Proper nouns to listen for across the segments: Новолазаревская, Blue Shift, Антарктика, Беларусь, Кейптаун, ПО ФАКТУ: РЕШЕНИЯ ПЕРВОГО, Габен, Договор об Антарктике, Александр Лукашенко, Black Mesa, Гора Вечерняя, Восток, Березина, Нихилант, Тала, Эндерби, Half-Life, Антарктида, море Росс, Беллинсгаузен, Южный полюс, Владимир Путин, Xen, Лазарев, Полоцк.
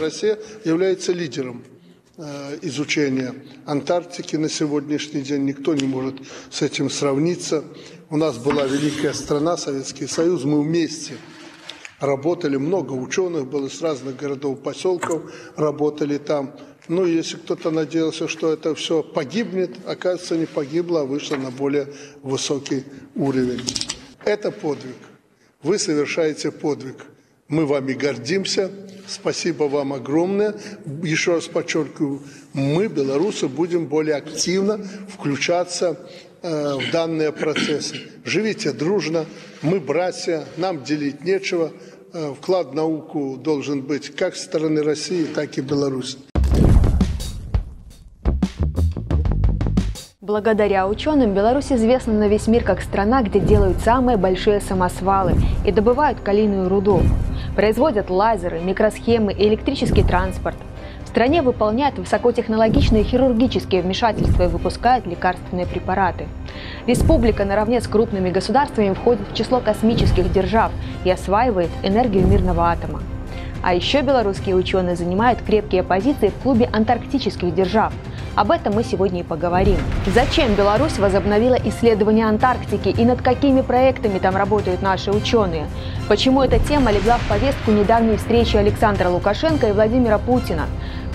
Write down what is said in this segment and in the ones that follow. Россия является лидером изучения Антарктики на сегодняшний день. Никто не может с этим сравниться. У нас была великая страна, Советский Союз, мы вместе работали, много ученых было с разных городов, поселков, работали там. Ну, если кто-то надеялся, что это все погибнет, оказывается, не погибло, а вышло на более высокий уровень. Это подвиг. Вы совершаете подвиг. Мы вами гордимся. Спасибо вам огромное. Еще раз подчеркиваю, мы, белорусы, будем более активно включаться в данные процессы. Живите дружно. Мы братья, нам делить нечего. Вклад в науку должен быть как со стороны России, так и Беларуси. Благодаря ученым Беларусь известна на весь мир как страна, где делают самые большие самосвалы и добывают калийную руду. Производят лазеры, микросхемы и электрический транспорт. В стране выполняют высокотехнологичные хирургические вмешательства и выпускают лекарственные препараты. Республика наравне с крупными государствами входит в число космических держав и осваивает энергию мирного атома. А еще белорусские ученые занимают крепкие позиции в клубе антарктических держав. Об этом мы сегодня и поговорим. Зачем Беларусь возобновила исследования Антарктики и над какими проектами там работают наши ученые? Почему эта тема легла в повестку недавней встречи Александра Лукашенко и Владимира Путина?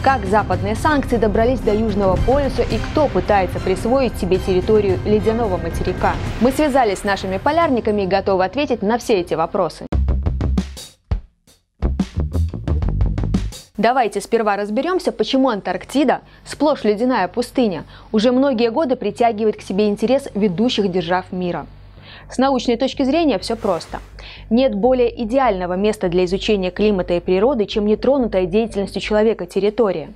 Как западные санкции добрались до Южного полюса и кто пытается присвоить себе территорию ледяного материка? Мы связались с нашими полярниками и готовы ответить на все эти вопросы. Давайте сперва разберемся, почему Антарктида, сплошь ледяная пустыня, уже многие годы притягивает к себе интерес ведущих держав мира. С научной точки зрения все просто. Нет более идеального места для изучения климата и природы, чем нетронутая деятельностью человека территория.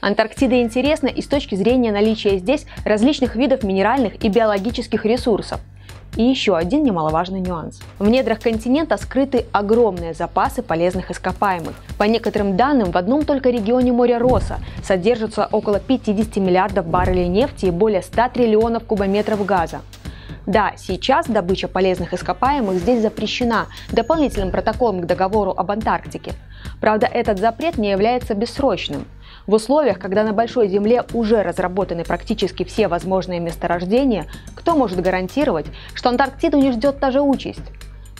Антарктида интересна и с точки зрения наличия здесь различных видов минеральных и биологических ресурсов. И еще один немаловажный нюанс. В недрах континента скрыты огромные запасы полезных ископаемых. По некоторым данным, в одном только регионе моря Росса содержится около 50 миллиардов баррелей нефти и более 100 триллионов кубометров газа. Да, сейчас добыча полезных ископаемых здесь запрещена дополнительным протоколом к договору об Антарктике. Правда, этот запрет не является бессрочным. В условиях, когда на Большой Земле уже разработаны практически все возможные месторождения, кто может гарантировать, что Антарктиду не ждет та же участь?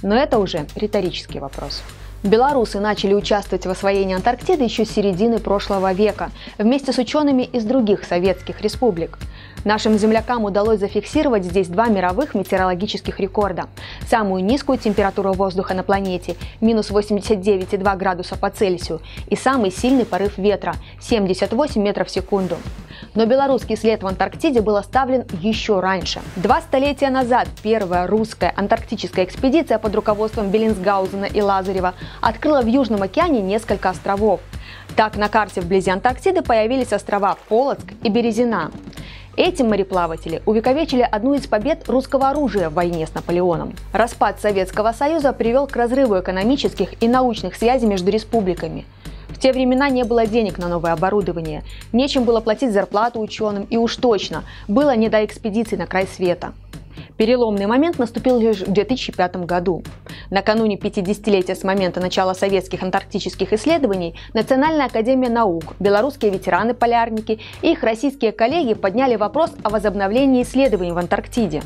Но это уже риторический вопрос. Белорусы начали участвовать в освоении Антарктиды еще с середины прошлого века, вместе с учеными из других советских республик. Нашим землякам удалось зафиксировать здесь два мировых метеорологических рекорда. Самую низкую температуру воздуха на планете – минус 89,2 градуса по Цельсию, и самый сильный порыв ветра – 78 метров в секунду. Но белорусский след в Антарктиде был оставлен еще раньше. 2 столетия назад первая русская антарктическая экспедиция под руководством Беллинсгаузена и Лазарева открыла в Южном океане несколько островов. Так на карте вблизи Антарктиды появились острова Полоцк и Березина. Эти мореплаватели увековечили одну из побед русского оружия в войне с Наполеоном. Распад Советского Союза привел к разрыву экономических и научных связей между республиками. В те времена не было денег на новое оборудование, нечем было платить зарплату ученым и уж точно было не до экспедиций на край света. Переломный момент наступил лишь в 2005 году. Накануне 50-летия с момента начала советских антарктических исследований Национальная академия наук, белорусские ветераны-полярники и их российские коллеги подняли вопрос о возобновлении исследований в Антарктиде.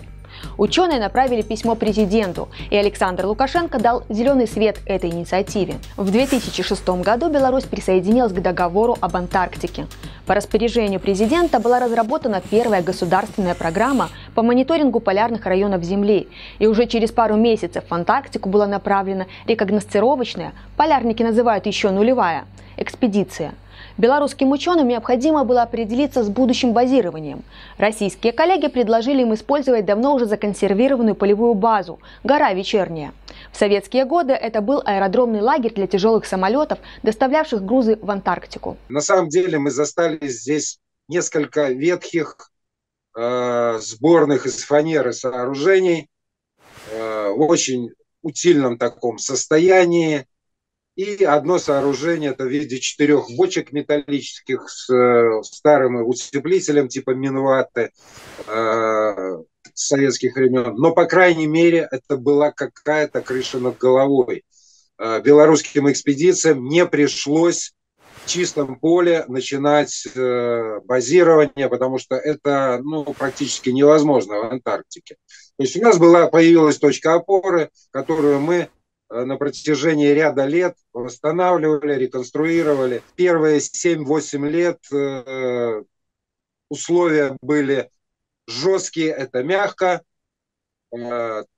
Ученые направили письмо президенту, и Александр Лукашенко дал зеленый свет этой инициативе. В 2006 году Беларусь присоединилась к договору об Антарктике. По распоряжению президента была разработана первая государственная программа по мониторингу полярных районов Земли, и уже через пару месяцев в Антарктику была направлена рекогносцировочная, полярники называют еще нулевая, экспедиция. Белорусским ученым необходимо было определиться с будущим базированием. Российские коллеги предложили им использовать давно уже законсервированную полевую базу «Гора Вечерняя». В советские годы это был аэродромный лагерь для тяжелых самолетов, доставлявших грузы в Антарктику. На самом деле мы застали здесь несколько ветхих сборных из фанеры сооружений в очень утильном таком состоянии. И одно сооружение это в виде 4 бочек металлических с старым утеплителем типа минваты советских времен. Но, по крайней мере, это была какая-то крыша над головой. белорусским экспедициям не пришлось в чистом поле начинать базирование, потому что это практически невозможно в Антарктике. То есть у нас появилась точка опоры, которую мы на протяжении ряда лет восстанавливали, реконструировали. Первые 7-8 лет условия были жесткие, это мягко.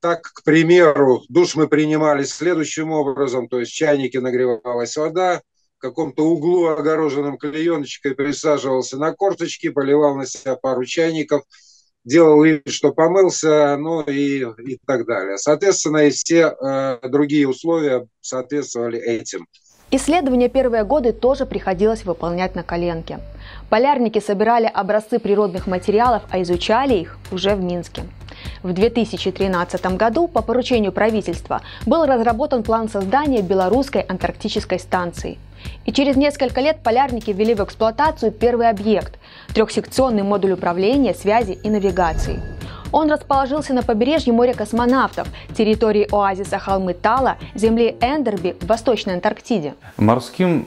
Так, к примеру, душ мы принимали следующим образом, то есть в чайнике нагревалась вода, в каком-то углу, огороженном клееночкой, присаживался на корточки, поливал на себя пару чайников, делал вид, что помылся, и так далее. Соответственно, и все другие условия соответствовали этим. Исследования первые годы тоже приходилось выполнять на коленке. Полярники собирали образцы природных материалов, а изучали их уже в Минске. В 2013 году по поручению правительства был разработан план создания Белорусской антарктической станции. И через несколько лет полярники ввели в эксплуатацию первый объект – трехсекционный модуль управления, связи и навигации. Он расположился на побережье моря космонавтов, территории оазиса холмы Тала, земли Эндерби в Восточной Антарктиде. Морским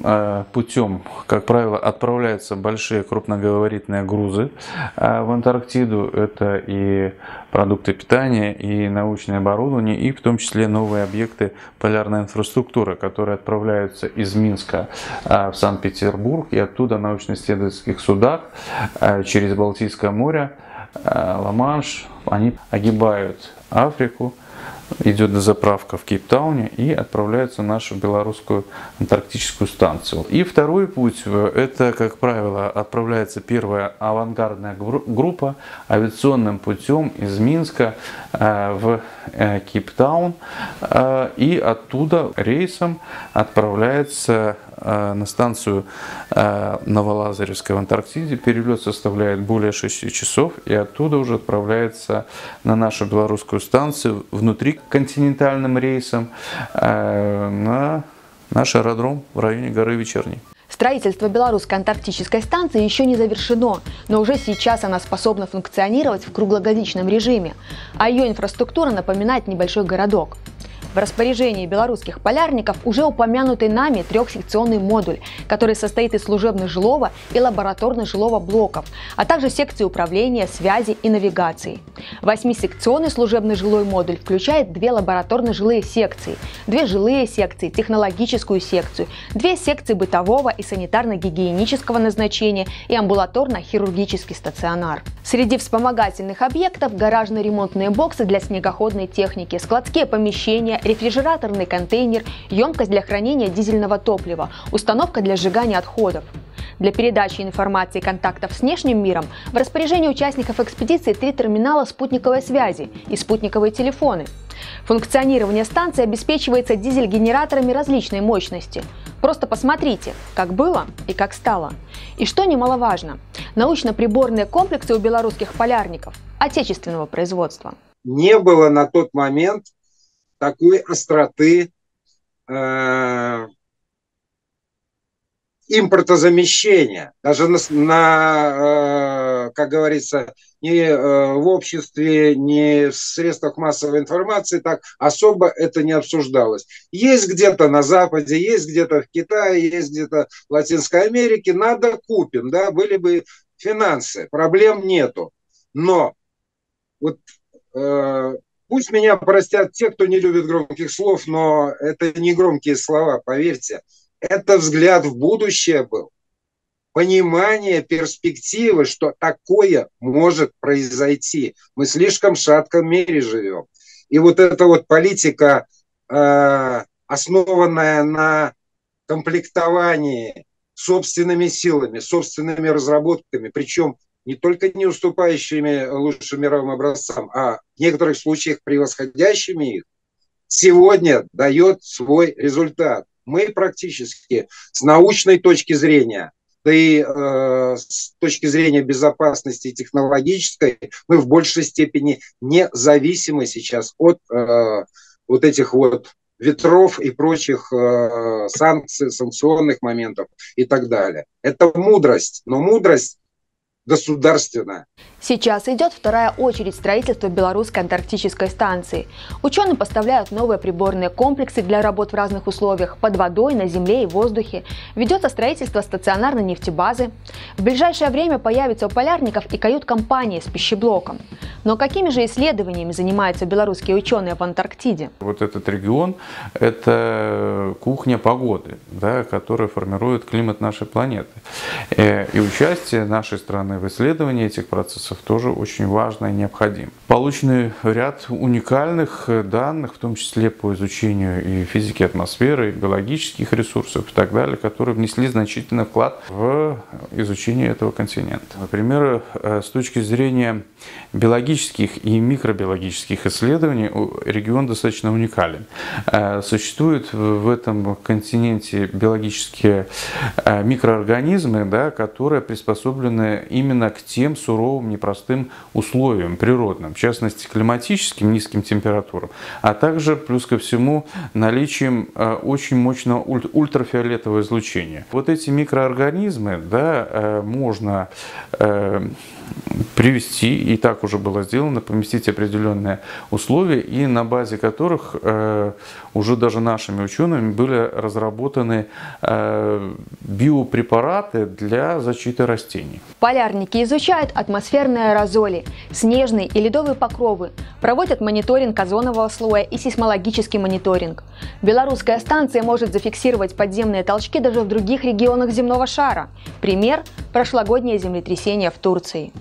путем, как правило, отправляются большие крупногабаритные грузы в Антарктиду. Это и продукты питания, и научное оборудование, и в том числе новые объекты полярной инфраструктуры, которые отправляются из Минска в Санкт-Петербург и оттуда на научно-исследовательских судах через Балтийское море, Ла-Манш, они огибают Африку, идет дозаправка в Кейптауне и отправляются в нашу белорусскую антарктическую станцию. И второй путь, это, как правило, отправляется первая авангардная группа авиационным путем из Минска в Кейптаун, и оттуда рейсом отправляется на станцию Новолазаревской в Антарктиде. Перелет составляет более 6 часов, и оттуда уже отправляется на нашу белорусскую станцию внутриконтинентальным рейсом на наш аэродром в районе горы Вечерней. Строительство Белорусской антарктической станции еще не завершено, но уже сейчас она способна функционировать в круглогодичном режиме, а ее инфраструктура напоминает небольшой городок. В распоряжении белорусских полярников уже упомянутый нами трехсекционный модуль, который состоит из служебно-жилого и лабораторно-жилого блоков, а также секции управления, связи и навигации. 8-секционный служебно-жилой модуль включает 2 лабораторно-жилые секции, 2 жилые секции, технологическую секцию, 2 секции бытового и санитарно-гигиенического назначения и амбулаторно-хирургический стационар. Среди вспомогательных объектов гаражно-ремонтные боксы для снегоходной техники, складские помещения, рефрижераторный контейнер, емкость для хранения дизельного топлива, установка для сжигания отходов. Для передачи информации и контактов с внешним миром в распоряжении участников экспедиции 3 терминала спутниковой связи и спутниковые телефоны. Функционирование станции обеспечивается дизель-генераторами различной мощности. Просто посмотрите, как было и как стало. И что немаловажно, научно-приборные комплексы у белорусских полярников отечественного производства. Не было на тот момент такой остроты импортозамещения. Даже как говорится, ни в обществе, ни в средствах массовой информации так особо это не обсуждалось. Есть где-то на Западе, есть где-то в Китае, есть где-то в Латинской Америке. Надо купим, да, были бы финансы, проблем нету. Но вот пусть меня простят те, кто не любит громких слов, но это не громкие слова, поверьте. Это взгляд в будущее был. Понимание перспективы, что такое может произойти. Мы в слишком шатком мире живем. И вот эта вот политика, основанная на комплектовании собственными силами, собственными разработками, причем не только не уступающими лучшим мировым образцам, а в некоторых случаях превосходящими их, сегодня дает свой результат. Мы практически с научной точки зрения, да и с точки зрения безопасности технологической, мы в большей степени не зависимы сейчас от вот этих вот ветров и прочих санкций, санкционных моментов и так далее. Это мудрость, но мудрость государственная. Сейчас идет вторая очередь строительства Белорусской антарктической станции. Ученые поставляют новые приборные комплексы для работ в разных условиях – под водой, на земле и воздухе. Ведется строительство стационарной нефтебазы. В ближайшее время появится у полярников и кают-компании с пищеблоком. Но какими же исследованиями занимаются белорусские ученые в Антарктиде? Вот этот регион – это кухня погоды, да, которая формирует климат нашей планеты. И участие нашей страны в исследовании этих процессов тоже очень важно и необходимо. Получен ряд уникальных данных, в том числе по изучению и физики атмосферы, и биологических ресурсов и так далее, которые внесли значительный вклад в изучение этого континента. Например, с точки зрения биологических и микробиологических исследований регион достаточно уникален. Существуют в этом континенте биологические микроорганизмы, да, которые приспособлены именно к тем суровым непростым условиям природным, в частности климатическим, низким температурам, а также плюс ко всему наличием очень мощного ультрафиолетового излучения. Вот эти микроорганизмы, да, можно привести, и так уже было сделано, поместить определенные условия, и на базе которых уже даже нашими учеными были разработаны биопрепараты для защиты растений. Полярники изучают атмосферные аэрозоли, снежные и ледовые покровы, проводят мониторинг озонового слоя и сейсмологический мониторинг. Белорусская станция может зафиксировать подземные толчки даже в других регионах земного шара. Пример – прошлогоднее землетрясение в Турции.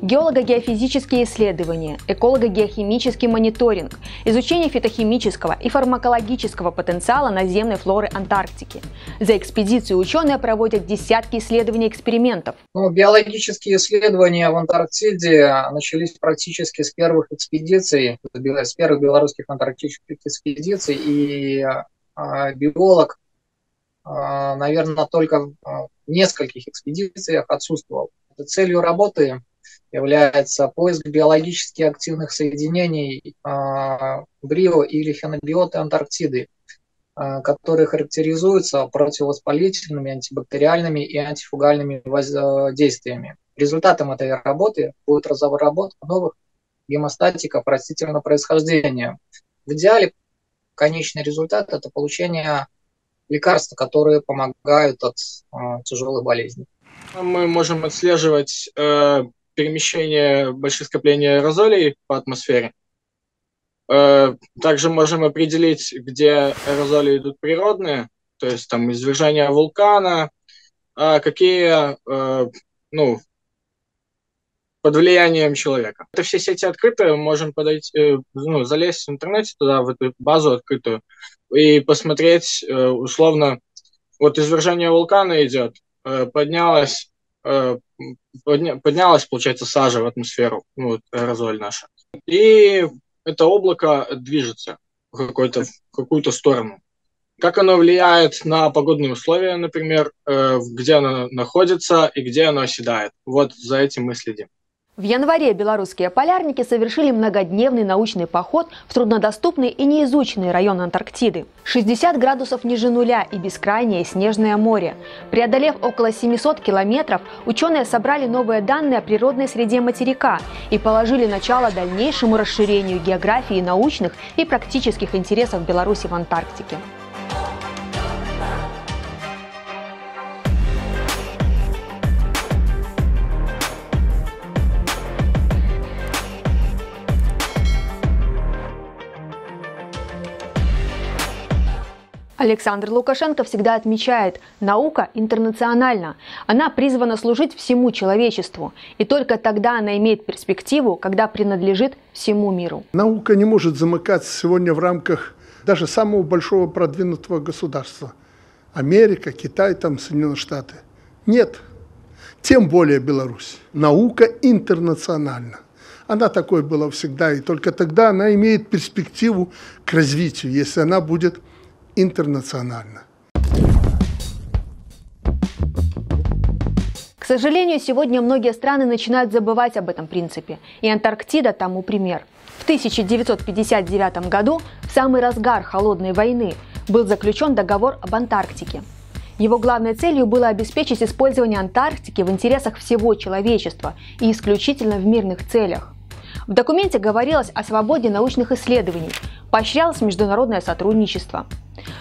Геолого-геофизические исследования, эколого-геохимический мониторинг, изучение фитохимического и фармакологического потенциала наземной флоры Антарктики. За экспедицию ученые проводят десятки исследований и экспериментов. Ну, биологические исследования в Антарктиде начались практически с первых экспедиций, с первых белорусских антарктических экспедиций, и биолог, наверное, только в нескольких экспедициях отсутствовал. Целью работы является поиск биологически активных соединений брио или хенобиоты Антарктиды, которые характеризуются противовоспалительными, антибактериальными и антифугальными воздействиями. Результатом этой работы будет разработка новых гемостатиков растительного происхождения. В идеале конечный результат – это получение лекарств, которые помогают от тяжелых болезней. Мы можем отслеживать перемещение больших скоплений аэрозолей по атмосфере. Также можем определить, где аэрозоли идут природные, то есть там извержение вулкана, а какие под влиянием человека. Это все сети открытые, мы можем залезть в интернете туда, в эту базу открытую, и посмотреть, условно, вот извержение вулкана идет, поднялась, получается, сажа в атмосферу, аэрозоль наша. И это облако движется в какую-то сторону. Как оно влияет на погодные условия, например, где оно находится и где оно оседает. Вот за этим мы следим. В январе белорусские полярники совершили многодневный научный поход в труднодоступный и неизученный район Антарктиды. 60 градусов ниже нуля и бескрайнее снежное море. Преодолев около 700 километров, ученые собрали новые данные о природной среде материка и положили начало дальнейшему расширению географии научных и практических интересов Беларуси в Антарктике. Александр Лукашенко всегда отмечает, наука интернациональна. Она призвана служить всему человечеству. И только тогда она имеет перспективу, когда принадлежит всему миру. Наука не может замыкаться сегодня в рамках даже самого большого продвинутого государства. Америка, Китай, там Соединенные Штаты. Нет. Тем более Беларусь. Наука интернациональна. Она такой была всегда. И только тогда она имеет перспективу к развитию, если она будет интернационально. К сожалению, сегодня многие страны начинают забывать об этом принципе, и Антарктида тому пример. В 1959 году, в самый разгар холодной войны, был заключен договор об Антарктике. Его главной целью было обеспечить использование Антарктики в интересах всего человечества и исключительно в мирных целях. В документе говорилось о свободе научных исследований, поощрялось международное сотрудничество.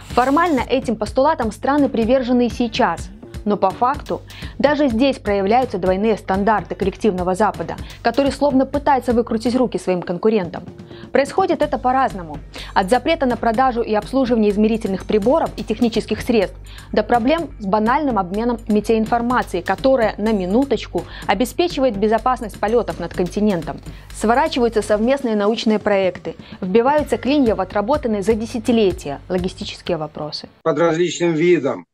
Формально этим постулатам страны привержены и сейчас, но по факту даже здесь проявляются двойные стандарты коллективного Запада, который словно пытается выкрутить руки своим конкурентам. Происходит это по-разному. От запрета на продажу и обслуживание измерительных приборов и технических средств до проблем с банальным обменом метеоинформации, которая, на минуточку, обеспечивает безопасность полетов над континентом. Сворачиваются совместные научные проекты, вбиваются клинья в отработанные за десятилетия логистические вопросы. Под различным видом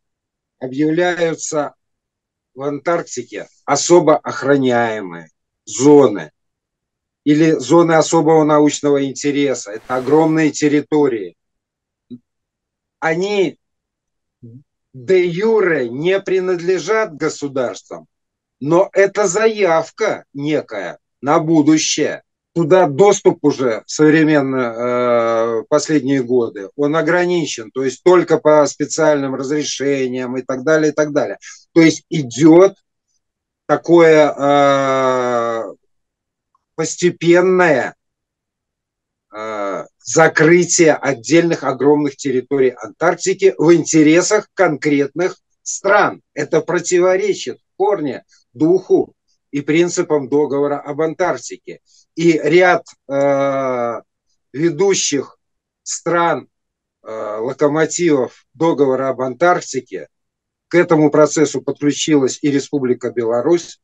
объявляются в Антарктике особо охраняемые зоны или зоны особого научного интереса. Это огромные территории. Они де юре не принадлежат государствам, но это заявка некая на будущее. Туда доступ уже современно последние годы, он ограничен, то есть только по специальным разрешениям и так далее, и так далее. То есть идет такое постепенное закрытие отдельных огромных территорий Антарктики в интересах конкретных стран. Это противоречит в корне духу и принципам договора об Антарктике. И ряд ведущих стран, локомотивов договора об Антарктике, к этому процессу подключилась и Республика Беларусь,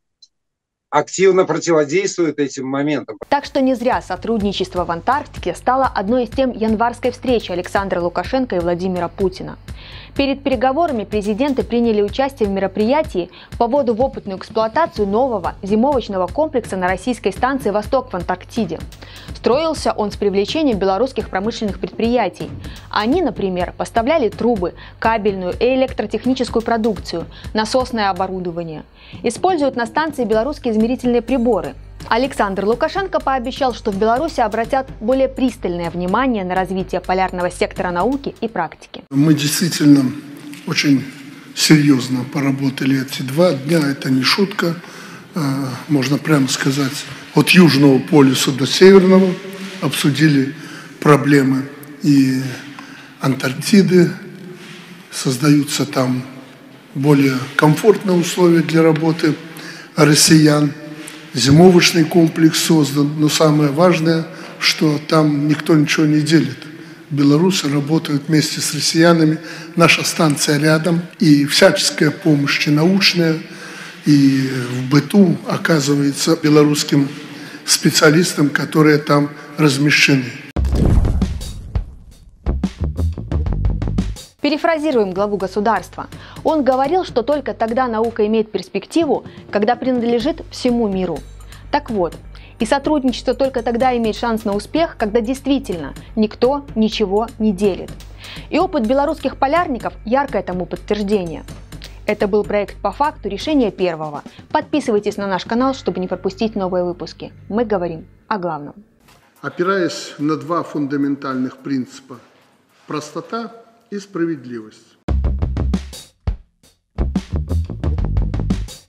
активно противодействует этим моментам. Так что не зря сотрудничество в Антарктике стало одной из тем январской встречи Александра Лукашенко и Владимира Путина. Перед переговорами президенты приняли участие в мероприятии по поводу в опытную эксплуатацию нового зимовочного комплекса на российской станции «Восток» в Антарктиде. Строился он с привлечением белорусских промышленных предприятий. Они, например, поставляли трубы, кабельную и электротехническую продукцию, насосное оборудование. Используют на станции белорусские измерительные приборы. Александр Лукашенко пообещал, что в Беларуси обратят более пристальное внимание на развитие полярного сектора науки и практики. Мы действительно очень серьезно поработали эти 2 дня, это не шутка, можно прямо сказать, от Южного полюса до Северного обсудили проблемы и Антарктиды, создаются там более комфортные условия для работы россиян. Зимовочный комплекс создан, но самое важное, что там никто ничего не делит. Белорусы работают вместе с россиянами, наша станция рядом, и всяческая помощь и научная, и в быту оказывается белорусским специалистам, которые там размещены. Перефразируем главу государства. Он говорил, что только тогда наука имеет перспективу, когда принадлежит всему миру. Так вот, и сотрудничество только тогда имеет шанс на успех, когда действительно никто ничего не делит. И опыт белорусских полярников – яркое тому подтверждение. Это был проект «По факту. Решение первого». Подписывайтесь на наш канал, чтобы не пропустить новые выпуски. Мы говорим о главном. Опираясь на 2 фундаментальных принципа – простота и справедливость.